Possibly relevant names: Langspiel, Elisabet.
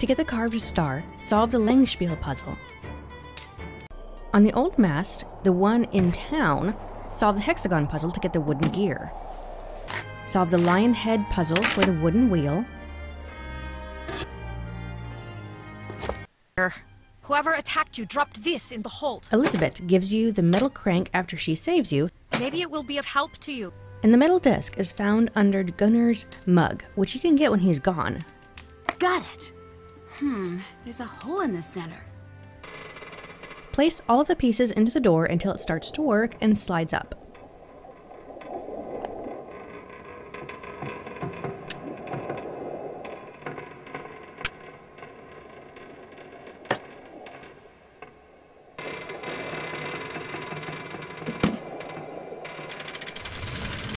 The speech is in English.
To get the carved star, solve the Langspiel puzzle. On the Old Mast, the one in town, solve the hexagon puzzle to get the wooden gear. Solve the lion head puzzle for the wooden wheel. Whoever attacked you dropped this in the hold. Elizabeth gives you the metal crank after she saves you. Maybe it will be of help to you. And the metal disc is found under Gunnar's mug, which you can get when he's gone. Got it. There's a hole in the center. Place all the pieces into the door until it starts to work and slides up.